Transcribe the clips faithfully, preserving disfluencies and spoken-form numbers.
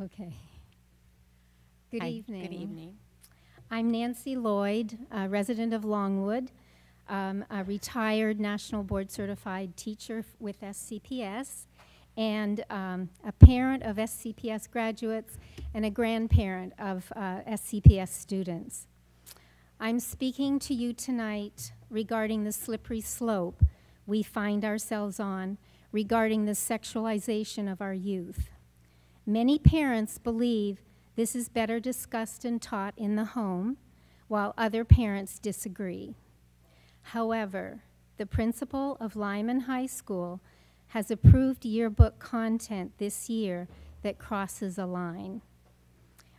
Okay. Good Hi. evening. Good evening. I'm Nancy Lloyd, a resident of Longwood, um, a retired National Board Certified teacher with S C P S, and um, a parent of S C P S graduates and a grandparent of uh, S C P S students. I'm speaking to you tonight regarding the slippery slope we find ourselves on regarding the sexualization of our youth. Many parents believe this is better discussed and taught in the home, while other parents disagree. However, the principal of Lyman High School has approved yearbook content this year that crosses a line.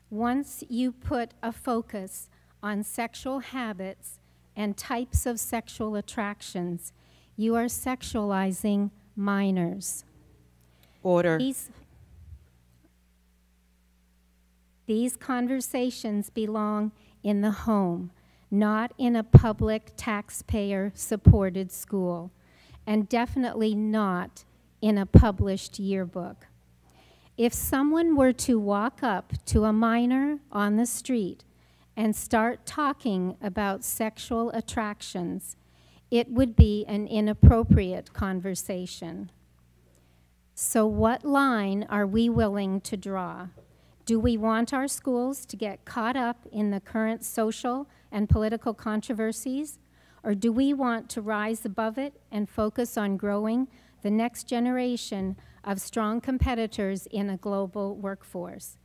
Once you put a focus on sexual habits and types of sexual attractions, you are sexualizing minors. Order. He's These conversations belong in the home, not in a public taxpayer-supported school, and definitely not in a published yearbook. If someone were to walk up to a minor on the street and start talking about sexual attractions, it would be an inappropriate conversation. So what line are we willing to draw? Do we want our schools to get caught up in the current social and political controversies, or do we want to rise above it and focus on growing the next generation of strong competitors in a global workforce?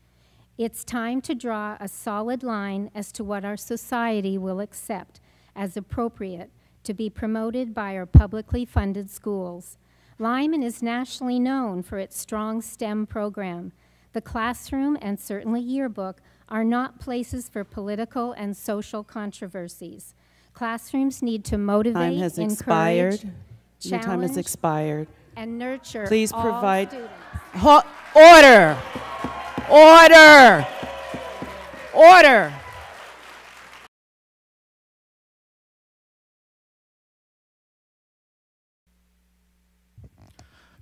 It's time to draw a solid line as to what our society will accept as appropriate to be promoted by our publicly funded schools. Lyman is nationally known for its strong STEM program. The classroom and certainly yearbook are not places for political and social controversies. Classrooms need to motivate, encourage, challenge, Your time has expired. And nurture Please all provide students. Order, order, order.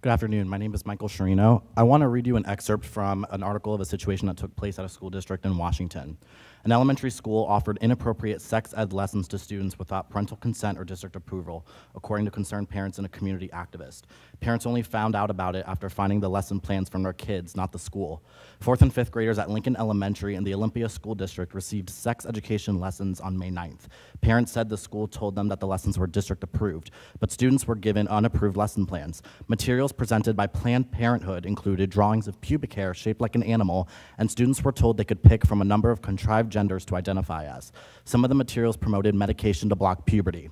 Good afternoon, my name is Michael Sherino. I want to read you an excerpt from an article of a situation that took place at a school district in Washington. An elementary school offered inappropriate sex ed lessons to students without parental consent or district approval, according to concerned parents and a community activist. Parents only found out about it after finding the lesson plans from their kids, not the school. Fourth and fifth graders at Lincoln Elementary in the Olympia School District received sex education lessons on May ninth. Parents said the school told them that the lessons were district approved, but students were given unapproved lesson plans. Materials presented by Planned Parenthood included drawings of pubic hair shaped like an animal, and students were told they could pick from a number of contrived genders to identify as. Some of the materials promoted medication to block puberty.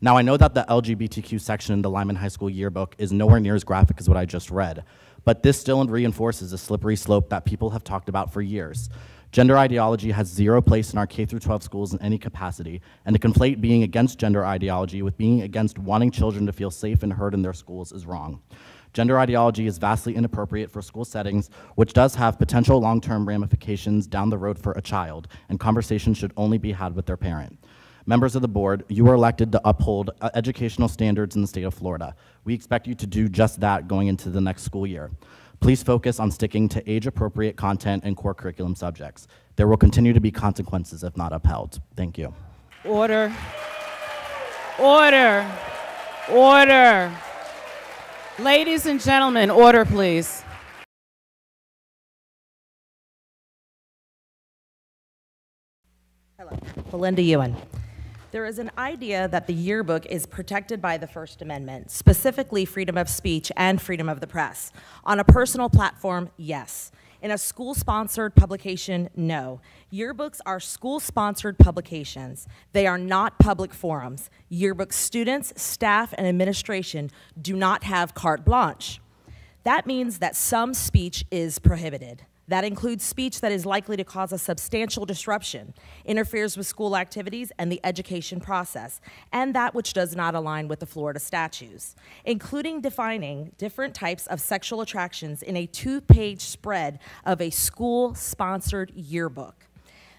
Now, I know that the L G B T Q section in the Lyman High School yearbook is nowhere near as graphic as what I just read, but this still reinforces a slippery slope that people have talked about for years. Gender ideology has zero place in our K through twelve schools in any capacity, and to conflate being against gender ideology with being against wanting children to feel safe and heard in their schools is wrong. Gender ideology is vastly inappropriate for school settings, which does have potential long-term ramifications down the road for a child, and conversations should only be had with their parent. Members of the board, you are elected to uphold educational standards in the state of Florida. We expect you to do just that going into the next school year. Please focus on sticking to age-appropriate content and core curriculum subjects. There will continue to be consequences if not upheld. Thank you. Order. Order. Order. Ladies and gentlemen, order, please. Hello. Belinda Ewan. There is an idea that the yearbook is protected by the First Amendment, specifically freedom of speech and freedom of the press. On a personal platform, yes. In a school-sponsored publication, no. Yearbooks are school-sponsored publications. They are not public forums. Yearbook students, staff, and administration do not have carte blanche. That means that some speech is prohibited. That includes speech that is likely to cause a substantial disruption, interferes with school activities and the education process, and that which does not align with the Florida statutes, including defining different types of sexual attractions in a two-page spread of a school-sponsored yearbook.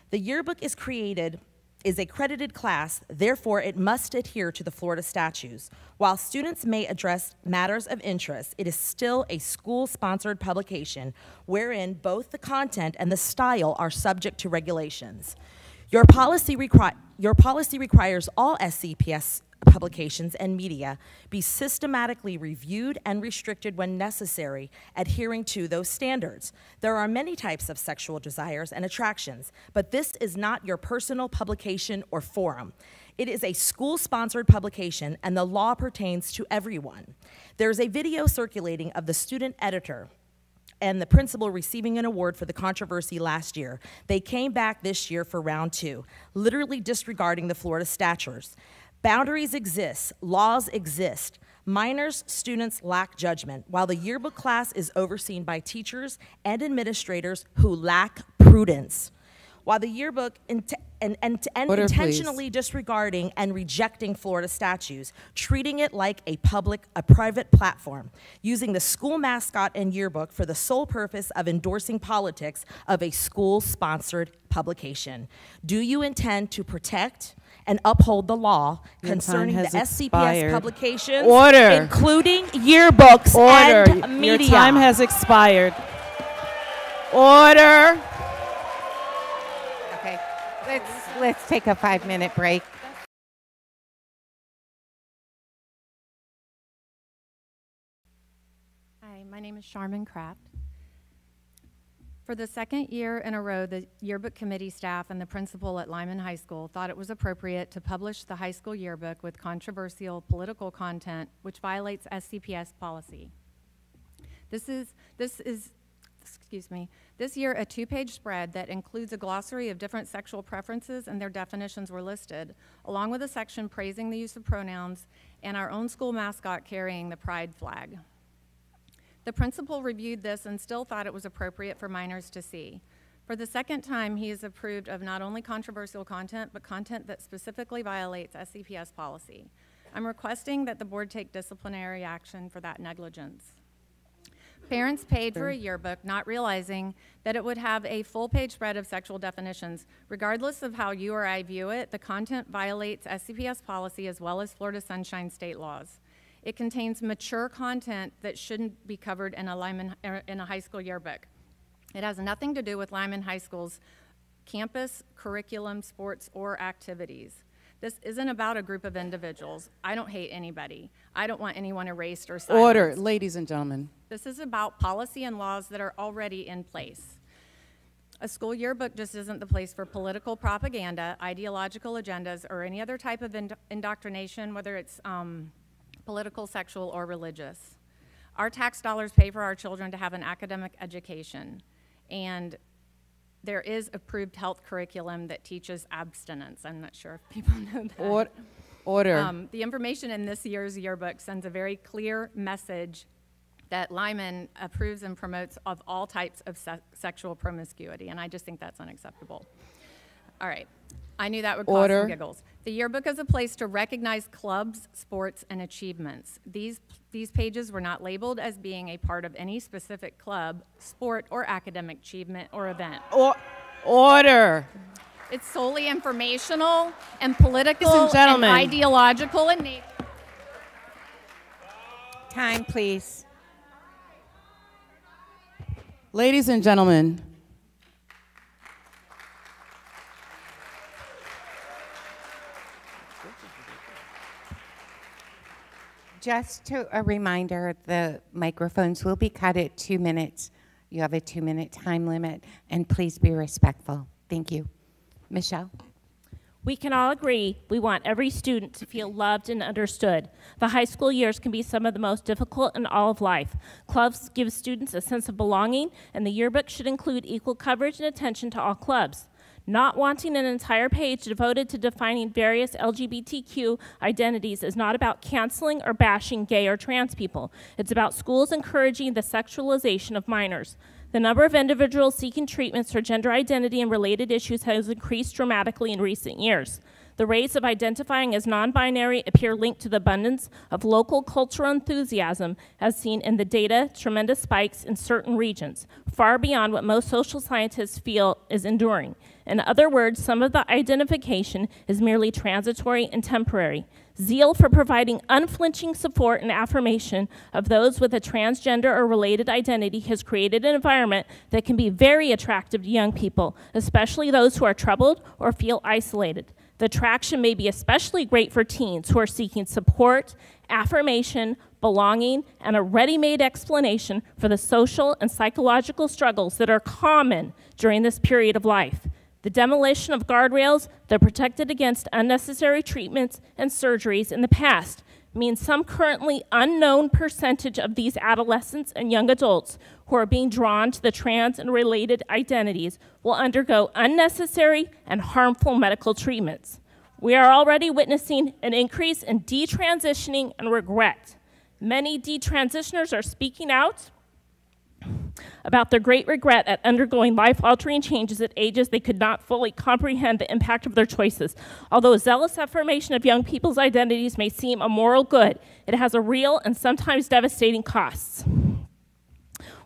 The yearbook is created is a credited class, therefore it must adhere to the Florida statutes. While students may address matters of interest, it is still a school-sponsored publication wherein both the content and the style are subject to regulations. Your policy, requi your policy requires all S C P S publications and media be systematically reviewed and restricted when necessary, adhering to those standards. There are many types of sexual desires and attractions, but this is not your personal publication or forum. It is a school-sponsored publication, and the law pertains to everyone. There is a video circulating of the student editor and the principal receiving an award for the controversy last year. They came back this year for round two, literally disregarding the Florida statutes. Boundaries exist, laws exist. Minors, students lack judgment, while the yearbook class is overseen by teachers and administrators who lack prudence. While the yearbook int and, and, and Order, intentionally please. disregarding and rejecting Florida statutes, treating it like a public, a private platform, using the school mascot and yearbook for the sole purpose of endorsing politics of a school-sponsored publication. Do you intend to protect and uphold the law Your concerning the S C P S expired. publications, Order. including yearbooks Order. and media? Your time has expired. Order. Okay, let's, let's take a five-minute break. Hi, my name is Charmin Kraft. For the second year in a row, the yearbook committee staff and the principal at Lyman High School thought it was appropriate to publish the high school yearbook with controversial political content, which violates S C P S policy. This is, this is, excuse me, this year a two-page spread that includes a glossary of different sexual preferences and their definitions were listed, along with a section praising the use of pronouns and our own school mascot carrying the pride flag. The principal reviewed this and still thought it was appropriate for minors to see. For the second time, he has approved of not only controversial content, but content that specifically violates S C P S policy. I'm requesting that the board take disciplinary action for that negligence. Parents paid for a yearbook, not realizing that it would have a full-page spread of sexual definitions. Regardless of how you or I view it, the content violates S C P S policy as well as Florida Sunshine State laws. It contains mature content that shouldn't be covered in a, Lyman, in a high school yearbook. It has nothing to do with Lyman High School's campus, curriculum, sports, or activities. This isn't about a group of individuals. I don't hate anybody. I don't want anyone erased or silenced. Order, ladies and gentlemen. This is about policy and laws that are already in place. A school yearbook just isn't the place for political propaganda, ideological agendas, or any other type of ind indoctrination, whether it's um, political, sexual, or religious. Our tax dollars pay for our children to have an academic education, and there is approved health curriculum that teaches abstinence. I'm not sure if people know that. Or, order. Um, the information in this year's yearbook sends a very clear message that Lyman approves and promotes of all types of se sexual promiscuity, and I just think that's unacceptable. All right. I knew that would cause Order. some giggles. The yearbook is a place to recognize clubs, sports, and achievements. These, these pages were not labeled as being a part of any specific club, sport, or academic achievement or event. Or, order. It's solely informational and political and, and ideological in nature. Time, please. Ladies and gentlemen, just to a reminder, the microphones will be cut at two minutes. You have a two-minute time limit, and please be respectful. Thank you. Michelle? We can all agree we want every student to feel loved and understood. The high school years can be some of the most difficult in all of life. Clubs give students a sense of belonging, and the yearbook should include equal coverage and attention to all clubs. Not wanting an entire page devoted to defining various L G B T Q identities is not about canceling or bashing gay or trans people. It's about schools encouraging the sexualization of minors. The number of individuals seeking treatments for gender identity and related issues has increased dramatically in recent years. The rates of identifying as non-binary appear linked to the abundance of local cultural enthusiasm as seen in the data, tremendous spikes in certain regions, far beyond what most social scientists feel is enduring. In other words, some of the identification is merely transitory and temporary. Zeal for providing unflinching support and affirmation of those with a transgender or related identity has created an environment that can be very attractive to young people, especially those who are troubled or feel isolated. The attraction may be especially great for teens who are seeking support, affirmation, belonging, and a ready-made explanation for the social and psychological struggles that are common during this period of life. The demolition of guardrails that protected against unnecessary treatments and surgeries in the past means some currently unknown percentage of these adolescents and young adults who are being drawn to the trans and related identities will undergo unnecessary and harmful medical treatments. We are already witnessing an increase in detransitioning and regret. Many detransitioners are speaking out about their great regret at undergoing life-altering changes at ages they could not fully comprehend the impact of their choices. Although zealous affirmation of young people's identities may seem a moral good, it has a real and sometimes devastating costs.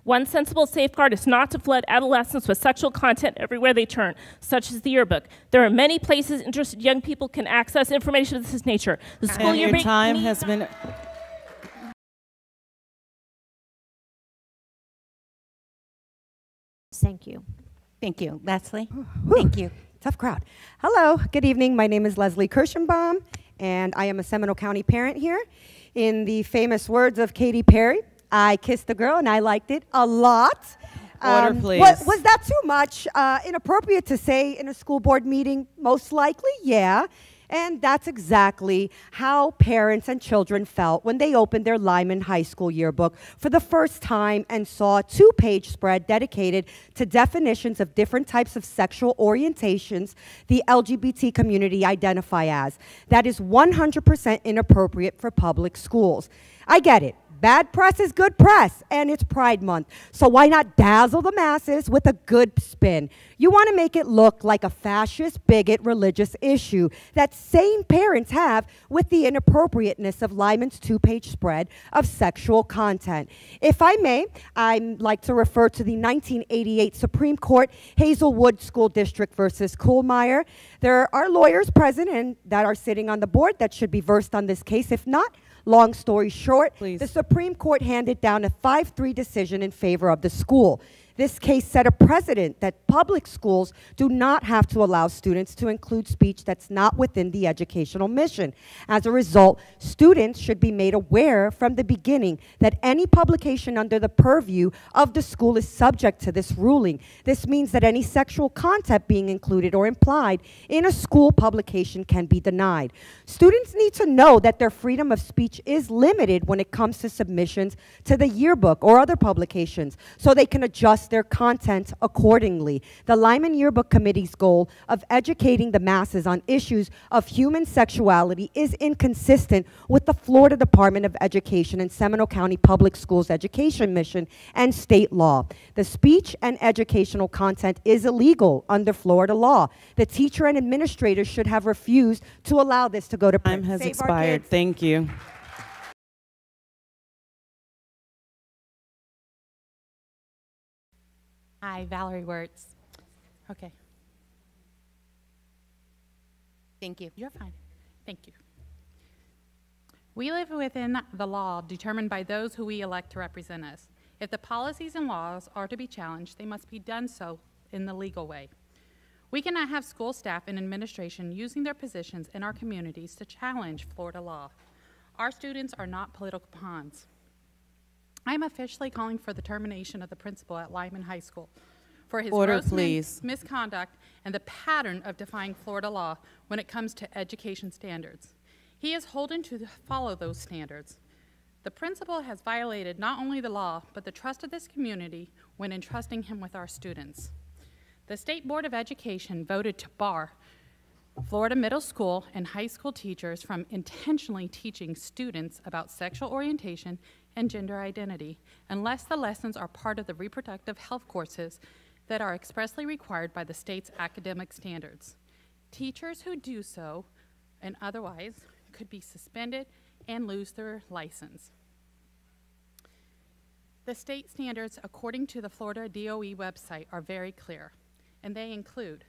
One sensible safeguard is not to flood adolescents with sexual content everywhere they turn, such as the yearbook. There are many places interested young people can access information of this nature. The school and year your time has been. Thank you. Thank you. Leslie? Ooh, thank you. Tough crowd. Hello. Good evening. My name is Leslie Kirschenbaum, and I am a Seminole County parent here. In the famous words of Katy Perry, I kissed the girl, and I liked it a lot. Order, um, please. What, was that too much? Uh, inappropriate to say in a school board meeting? Most likely, yeah. And that's exactly how parents and children felt when they opened their Lyman High School yearbook for the first time and saw a two-page spread dedicated to definitions of different types of sexual orientations the L G B T community identify as. That is one hundred percent inappropriate for public schools. I get it. Bad press is good press, and it's Pride Month. So why not dazzle the masses with a good spin? You want to make it look like a fascist, bigot, religious issue that same parents have with the inappropriateness of Lyman's two-page spread of sexual content. If I may, I'd like to refer to the nineteen eighty-eight Supreme Court Hazelwood School District v. Kuhlmeier. There are lawyers present and that are sitting on the board that should be versed on this case. If not, long story short, please. The Supreme Court handed down a five three decision in favor of the school. This case set a precedent that public schools do not have to allow students to include speech that's not within the educational mission. As a result, students should be made aware from the beginning that any publication under the purview of the school is subject to this ruling. This means that any sexual content being included or implied in a school publication can be denied. Students need to know that their freedom of speech is limited when it comes to submissions to the yearbook or other publications, so they can adjust their content accordingly. The Lyman Yearbook Committee's goal of educating the masses on issues of human sexuality is inconsistent with the Florida Department of Education and Seminole County Public Schools education mission and state law. The speech and educational content is illegal under Florida law. The teacher and administrator should have refused to allow this to go to print. Time has expired. Thank you. Hi, Valerie Wirtz. Okay. Thank you. You're fine. Thank you. We live within the law determined by those who we elect to represent us. If the policies and laws are to be challenged, they must be done so in the legal way. We cannot have school staff and administration using their positions in our communities to challenge Florida law. Our students are not political pawns. I am officially calling for the termination of the principal at Lyman High School for his Order, gross misconduct and the pattern of defying Florida law when it comes to education standards. He is holden to follow those standards. The principal has violated not only the law, but the trust of this community when entrusting him with our students. The State Board of Education voted to bar Florida middle school and high school teachers from intentionally teaching students about sexual orientation and gender identity, unless the lessons are part of the reproductive health courses that are expressly required by the state's academic standards. Teachers who do so and otherwise could be suspended and lose their license. The state standards, according to the Florida D O E website, are very clear, and they include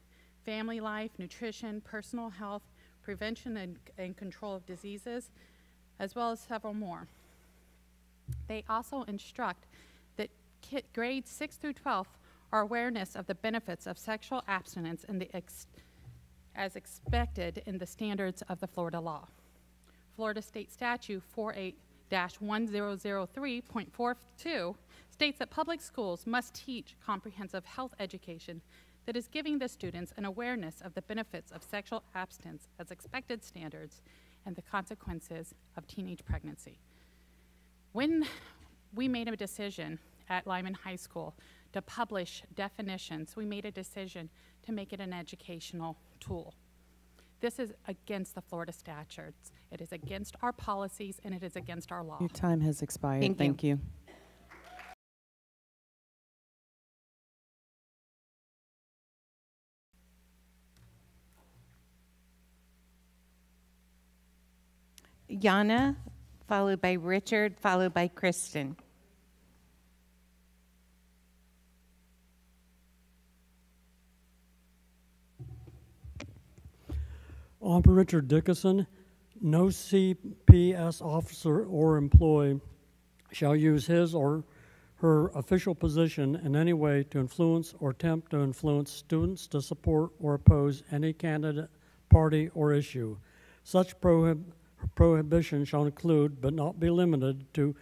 family life, nutrition, personal health, prevention and, and control of diseases, as well as several more. They also instruct that grades six through twelve are awareness of the benefits of sexual abstinence in the ex as expected in the standards of the Florida law. Florida State Statute forty-eight dash ten oh three point four two states that public schools must teach comprehensive health education that is giving the students an awareness of the benefits of sexual abstinence as expected standards and the consequences of teenage pregnancy. When we made a decision at Lyman High School to publish definitions, we made a decision to make it an educational tool. This is against the Florida statutes. It is against our policies, and it is against our law. Your time has expired. Thank, Thank you. you. Yana, followed by Richard, followed by Kristen. Officer Richard Dickinson, no C P S officer or employee shall use his or her official position in any way to influence or attempt to influence students to support or oppose any candidate, party, or issue. Such prohib prohibition shall include, but not be limited to,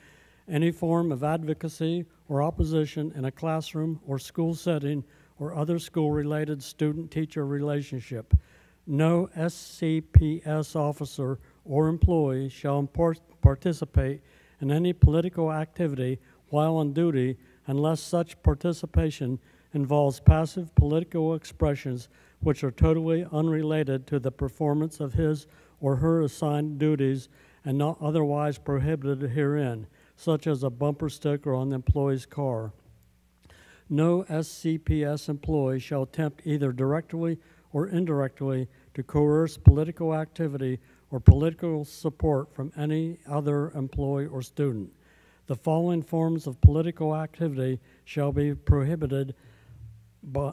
any form of advocacy or opposition in a classroom or school setting or other school-related student-teacher relationship. No S C P S officer or employee shall participate in any political activity while on duty unless such participation involves passive political expressions which are totally unrelated to the performance of his or her assigned duties and not otherwise prohibited herein, such as a bumper sticker on the employee's car. No S C P S employee shall attempt either directly or indirectly to coerce political activity or political support from any other employee or student. The following forms of political activity shall be prohibited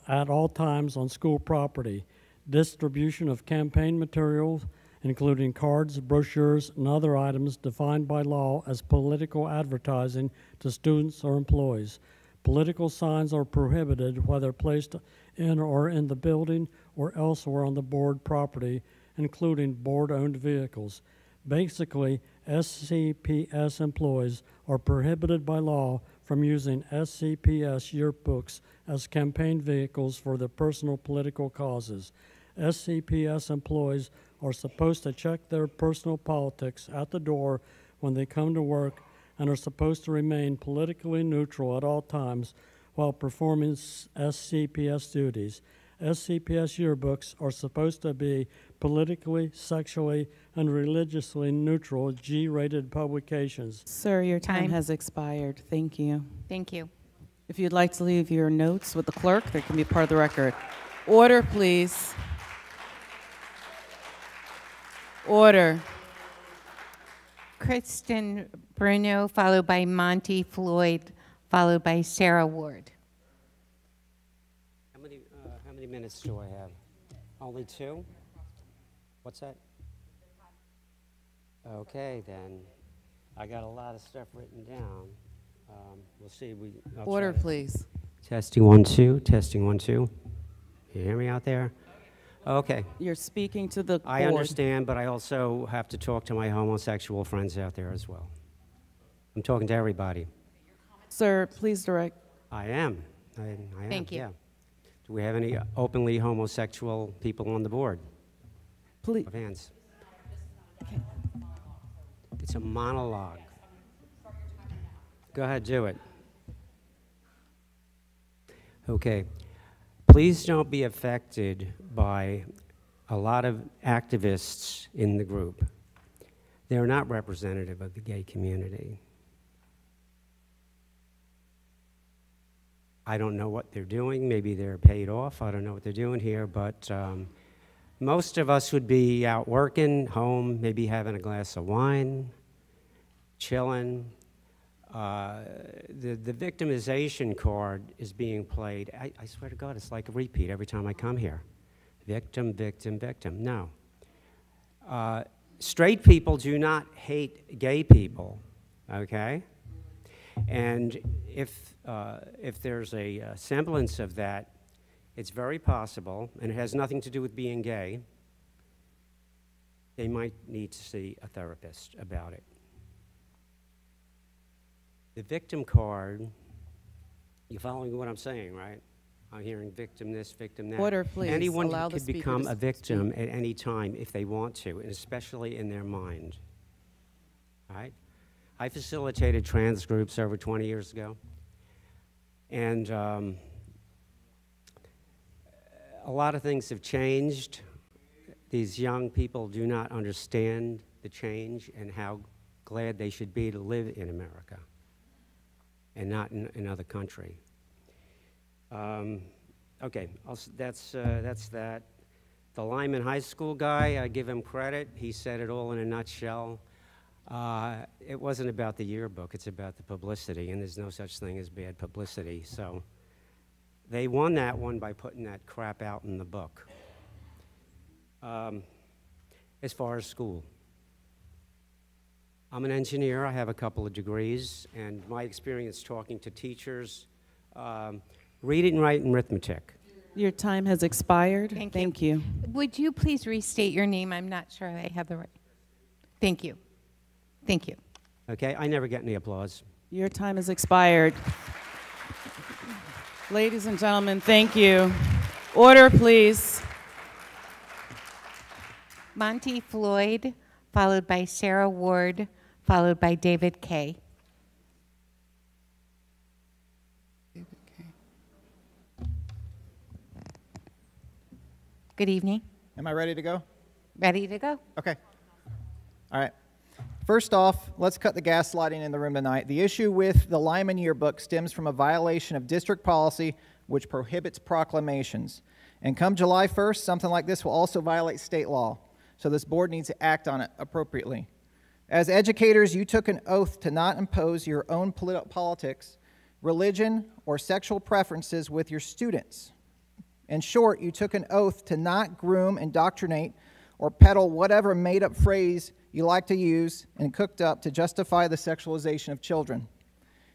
at all times on school property: distribution of campaign materials, including cards, brochures, and other items defined by law as political advertising to students or employees. Political signs are prohibited, whether placed in or in the building or elsewhere on the board property, including board-owned vehicles. Basically, S C P S employees are prohibited by law from using S C P S yearbooks as campaign vehicles for their personal political causes. S C P S employees are supposed to check their personal politics at the door when they come to work and are supposed to remain politically neutral at all times while performing S C P S duties. S C P S yearbooks are supposed to be politically, sexually, and religiously neutral G rated publications. Sir, your time, time has expired. Thank you. Thank you. If you'd like to leave your notes with the clerk, they can be part of the record. Order, please. Order. Kristen Bruno, followed by Monty Floyd, followed by Sarah Ward. How many, uh, how many minutes do I have? Only two? What's that? Okay, then. I got a lot of stuff written down. Um, we'll see. We, Order, please. Testing one, two. Testing one, two. You hear me out there? Okay. You're speaking to the I board. Understand, but I also have to talk to my homosexual friends out there as well. I'm talking to everybody. Sir, please direct. I am. I, I am. Thank you. Yeah. Do we have any openly homosexual people on the board? Please. Hands. Okay. It's a monologue. Go ahead, do it. Okay. Please don't be affected by a lot of activists in the group. They're not representative of the gay community. I don't know what they're doing. Maybe they're paid off. I don't know what they're doing here, but um, most of us would be out working, home, maybe having a glass of wine, chilling. Uh, the, the victimization card is being played. I, I swear to God, it's like a repeat every time I come here. Victim, victim, victim. No. Uh, straight people do not hate gay people, okay? And if, uh, if there's a, a semblance of that, it's very possible, and it has nothing to do with being gay, they might need to see a therapist about it. The victim card, you're following what I'm saying, right? I'm hearing victim this, victim that. Order, please. Anyone could become a victim at any time if they want to, and especially in their mind, all right? I facilitated trans groups over twenty years ago, and um, a lot of things have changed. These young people do not understand the change and how glad they should be to live in America and not in another country. Um, okay, I'll, that's, uh, that's that. The Lyman High School guy, I give him credit. He said it all in a nutshell. Uh, it wasn't about the yearbook, it's about the publicity, and there's no such thing as bad publicity. So they won that one by putting that crap out in the book. Um, as far as school, I'm an engineer, I have a couple of degrees, and my experience talking to teachers, um, reading, writing, arithmetic. Your time has expired. Thank, Thank you. you. Would you please restate your name? I'm not sure I have the right. Thank you. Thank you. Okay, I never get any applause. Your time has expired. Ladies and gentlemen, thank you. Order, please. Monty Floyd, followed by Sarah Ward, followed by David Kay. David Kay. Good evening. Am I ready to go? Ready to go. Okay. All right. First off, let's cut the gaslighting in the room tonight. The issue with the Lyman yearbook stems from a violation of district policy which prohibits proclamations. And come July first, something like this will also violate state law. So this board needs to act on it appropriately. As educators, you took an oath to not impose your own politi- politics, religion, or sexual preferences with your students. In short, you took an oath to not groom, indoctrinate, or peddle whatever made-up phrase you like to use and cooked up to justify the sexualization of children.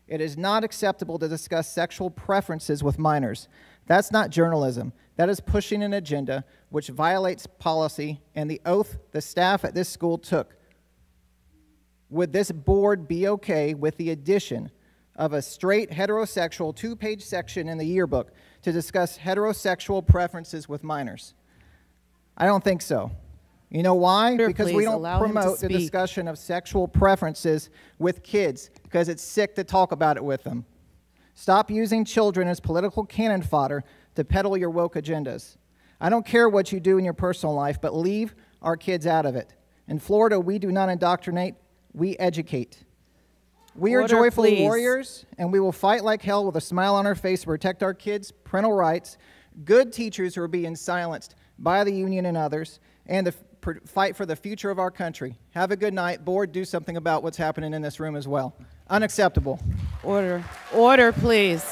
It is not acceptable to discuss sexual preferences with minors. That's not journalism. That is pushing an agenda which violates policy and the oath the staff at this school took. Would this board be okay with the addition of a straight heterosexual two-page section in the yearbook to discuss heterosexual preferences with minors? I don't think so. You know why? Because we don't promote the discussion of sexual preferences with kids because it's sick to talk about it with them. Stop using children as political cannon fodder to peddle your woke agendas. I don't care what you do in your personal life, but leave our kids out of it. In Florida, we do not indoctrinate, we educate. We are joyful warriors, and we will fight like hell with a smile on our face to protect our kids' parental rights, good teachers who are being silenced by the union and others, and the fight for the future of our country. Have a good night. Board, do something about what's happening in this room as well. Unacceptable. Order. Order, please.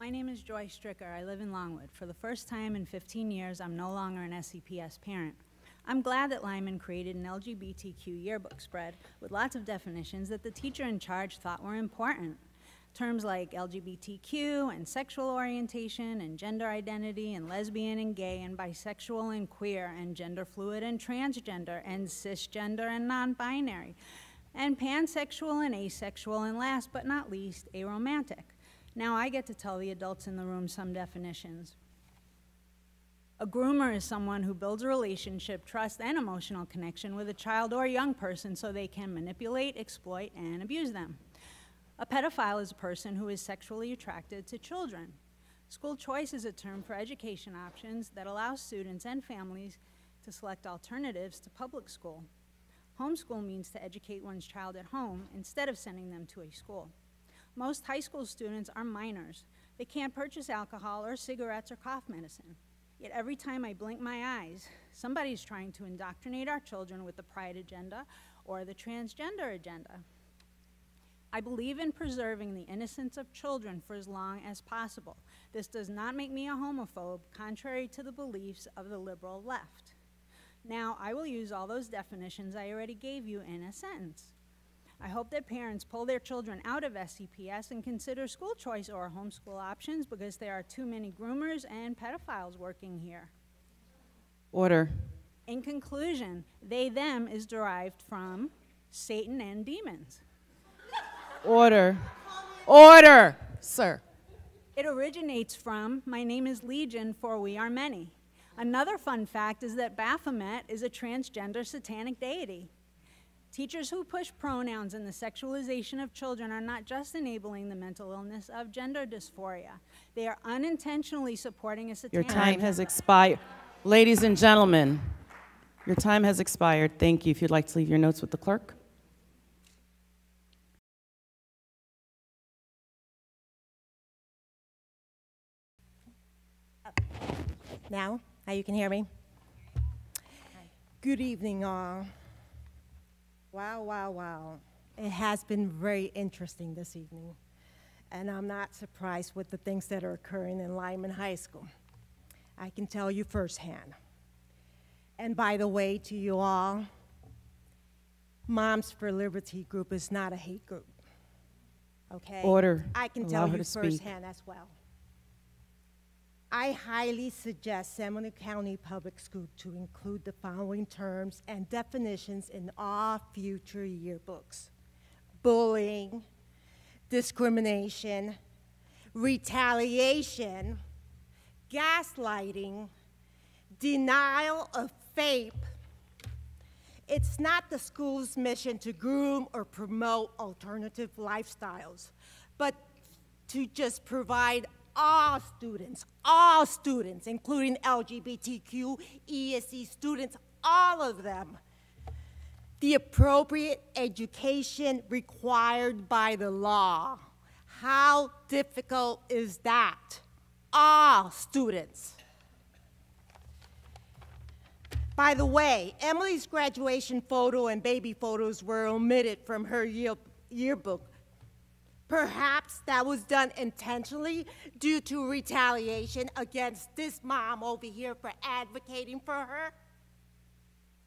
My name is Joy Stricker. I live in Longwood. For the first time in fifteen years, I'm no longer an S C P S parent. I'm glad that Lyman created an L G B T Q yearbook spread with lots of definitions that the teacher in charge thought were important. Terms like L G B T Q and sexual orientation and gender identity and lesbian and gay and bisexual and queer and gender fluid and transgender and cisgender and non-binary and pansexual and asexual and last but not least, aromantic. Now I get to tell the adults in the room some definitions. A groomer is someone who builds a relationship, trust, and emotional connection with a child or young person so they can manipulate, exploit, and abuse them. A pedophile is a person who is sexually attracted to children. School choice is a term for education options that allows students and families to select alternatives to public school. Homeschool means to educate one's child at home instead of sending them to a school. Most high school students are minors. They can't purchase alcohol or cigarettes or cough medicine. Yet every time I blink my eyes, somebody's trying to indoctrinate our children with the pride agenda or the transgender agenda. I believe in preserving the innocence of children for as long as possible. This does not make me a homophobe, contrary to the beliefs of the liberal left. Now, I will use all those definitions I already gave you in a sentence. I hope that parents pull their children out of S C P S and consider school choice or homeschool options, because there are too many groomers and pedophiles working here. Order. In conclusion, they, them is derived from Satan and demons. Order. Order, sir. It originates from, my name is Legion, for we are many. Another fun fact is that Baphomet is a transgender satanic deity. Teachers who push pronouns and the sexualization of children are not just enabling the mental illness of gender dysphoria. They are unintentionally supporting a satanic... Your time has expired. Ladies and gentlemen, your time has expired. Thank you. If you'd like to leave your notes with the clerk. Now, now you can hear me. Good evening, all. Wow, wow, wow. It has been very interesting this evening, and I'm not surprised with the things that are occurring in Lyman High School. I can tell you firsthand. And by the way, to you all, Moms for Liberty group is not a hate group, okay? Order. I can tell you firsthand as well. I highly suggest Seminole County Public Schools to include the following terms and definitions in all future yearbooks: bullying, discrimination, retaliation, gaslighting, denial of faith. It's not the school's mission to groom or promote alternative lifestyles, but to just provide all students, all students, including L G B T Q, E S E students, all of them, the appropriate education required by the law. How difficult is that? All students. By the way, Emily's graduation photo and baby photos were omitted from her year, yearbook. Perhaps that was done intentionally due to retaliation against this mom over here for advocating for her.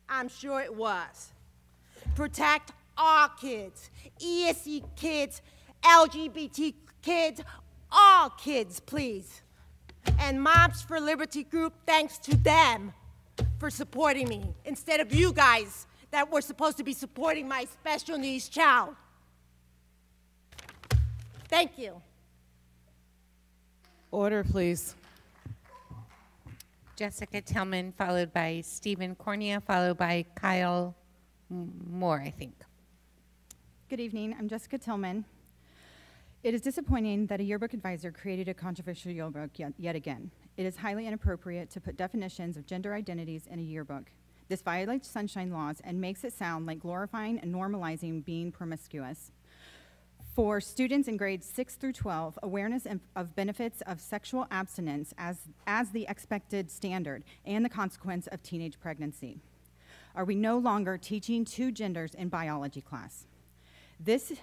I'm sure it was. Protect all kids, E S E kids, L G B T kids, all kids, please. And Moms for Liberty group, thanks to them for supporting me instead of you guys that were supposed to be supporting my special needs child. Thank you. Order, please. Jessica Tillman, followed by Stephen Cornea, followed by Kyle Moore, I think. Good evening. I'm Jessica Tillman. It is disappointing that a yearbook advisor created a controversial yearbook yet, yet again. It is highly inappropriate to put definitions of gender identities in a yearbook. This violates sunshine laws and makes it sound like glorifying and normalizing being promiscuous. For students in grades six through twelve, awareness of benefits of sexual abstinence as, as the expected standard and the consequence of teenage pregnancy. Are we no longer teaching two genders in biology class? This,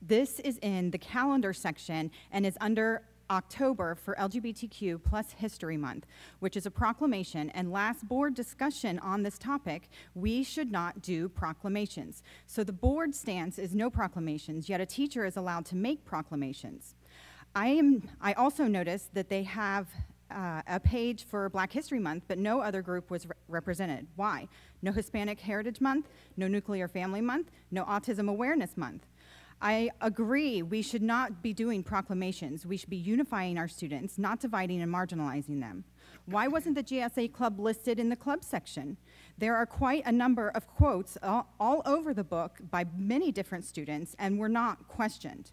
this is in the calendar section and is under October for L G B T Q plus History Month, which is a proclamation, and last board discussion on this topic, we should not do proclamations. So the board stance is no proclamations, yet a teacher is allowed to make proclamations. I, am, I also noticed that they have uh, a page for Black History Month, but no other group was re represented. Why? No Hispanic Heritage Month, no Nuclear Family Month, no Autism Awareness Month. I agree we should not be doing proclamations. We should be unifying our students, not dividing and marginalizing them. Why wasn't the G S A club listed in the club section? There are quite a number of quotes all, all over the book by many different students, and were not questioned.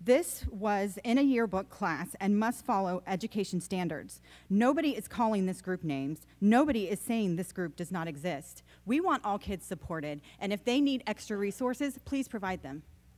This was in a yearbook class and must follow education standards. Nobody is calling this group names. Nobody is saying this group does not exist. We want all kids supported, and if they need extra resources, please provide them.